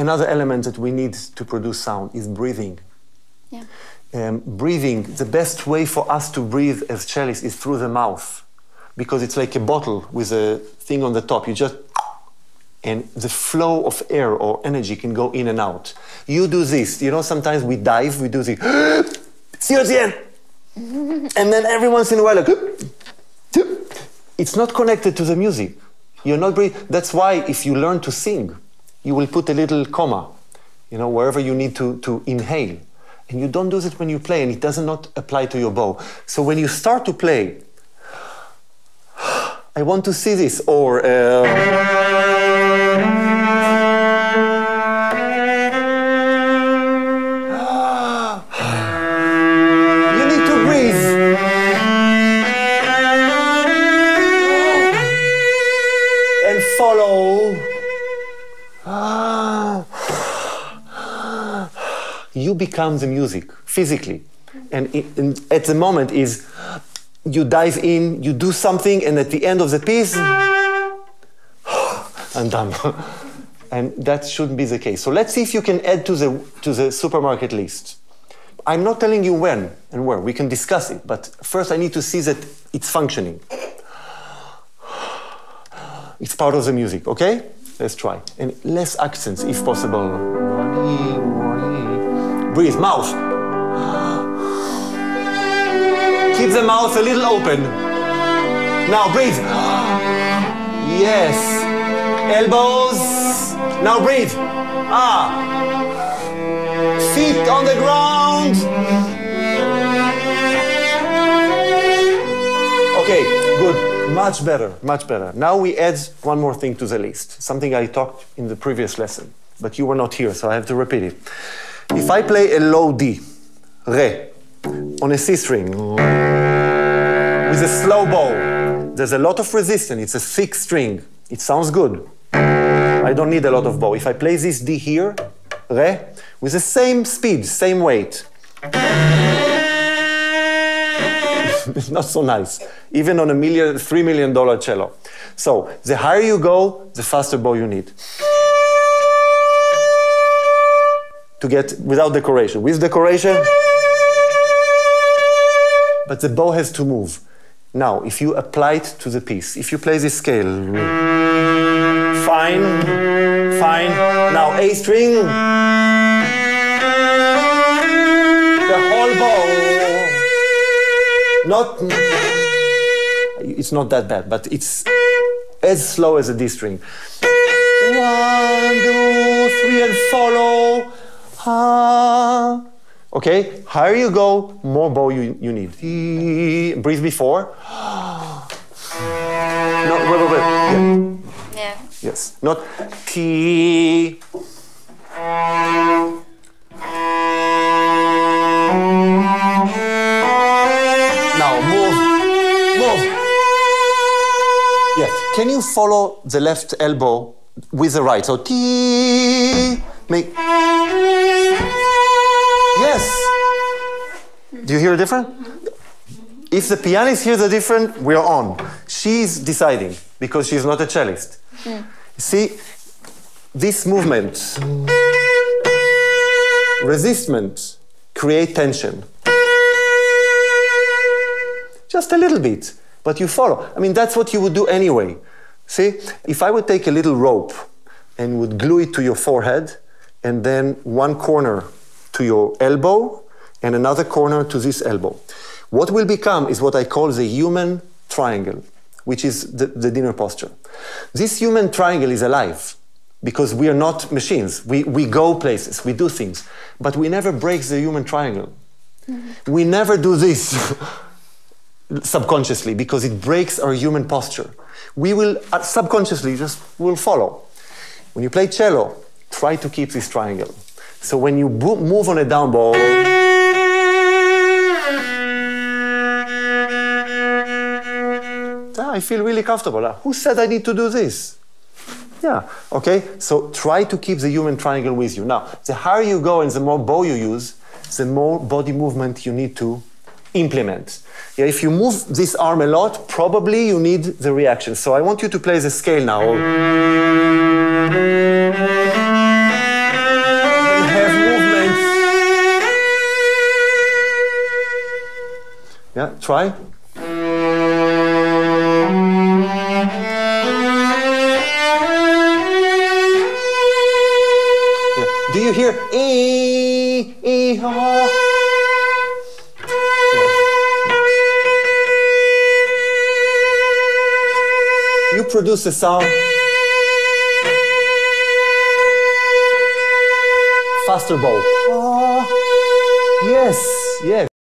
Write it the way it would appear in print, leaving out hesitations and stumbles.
Another element that we need to produce sound is breathing. Yeah. Breathing, the best way for us to breathe as cellists is through the mouth, because it's like a bottle with a thing on the top. You just, and the flow of air or energy can go in and out. You do this, you know, sometimes we dive, we do this, and then every once in a while, like, it's not connected to the music. You're not breathing. That's why if you learn to sing, you will put a little comma, you know, wherever you need to inhale. And you don't do that when you play, and it does not apply to your bow. So when you start to play, I want to see this, or you need to breathe. And follow. You become the music, physically. And at the moment is, you dive in, you do something, and at the end of the piece, I'm done. And that shouldn't be the case. So let's see if you can add to the supermarket list. I'm not telling you when and where, we can discuss it, but first I need to see that it's functioning. It's part of the music, okay? Let's try. And less accents, if possible. Breathe, mouth. Keep the mouth a little open. Now breathe. Yes. Elbows. Now breathe. Feet on the ground. Okay, good. Much better, much better. Now we add one more thing to the list, something I talked in the previous lesson, but you were not here, so I have to repeat it. If I play a low D, Re, on a C string, with a slow bow, there's a lot of resistance, it's a thick string, it sounds good. I don't need a lot of bow. If I play this D here, Re, with the same speed, same weight, it's not so nice, even on a $3 million cello. So, the higher you go, the faster bow you need. To get without decoration. With decoration, but the bow has to move. Now, if you apply it to the piece, if you play this scale, fine, fine. Now A string, the whole bow, it's not that bad, but it's as slow as a D string. 1, 2, 3, and follow. Okay, higher you go, more bow you need. Breathe before. No, wait. Yeah. Yeah. Yes, not T. Now move. Yeah, can you follow the left elbow with the right? So T. Make. Yes. Do you hear a difference? If the pianist hears a difference, we're on. She's deciding because she's not a cellist. Yeah. See, this movement, resistment, create tension. Just a little bit, but you follow. I mean, that's what you would do anyway. See, if I would take a little rope and would glue it to your forehead, and then one corner to your elbow and another corner to this elbow. What will become is what I call the human triangle, which is the dinner posture. This human triangle is alive because we are not machines. We go places, we do things, but we never break the human triangle. Mm-hmm. We never do this subconsciously because it breaks our human posture. We will subconsciously just will follow. When you play cello, try to keep this triangle. So when you move on a down bow, I feel really comfortable. Who said I need to do this? Yeah, okay, so try to keep the human triangle with you. Now, the higher you go and the more bow you use, the more body movement you need to implement. Yeah, if you move this arm a lot, probably you need the reaction. So I want you to play the scale now. Yeah, try. Yeah. Do you hear e, e, ha, ha? You produce a sound faster bow. Oh, yes, yes.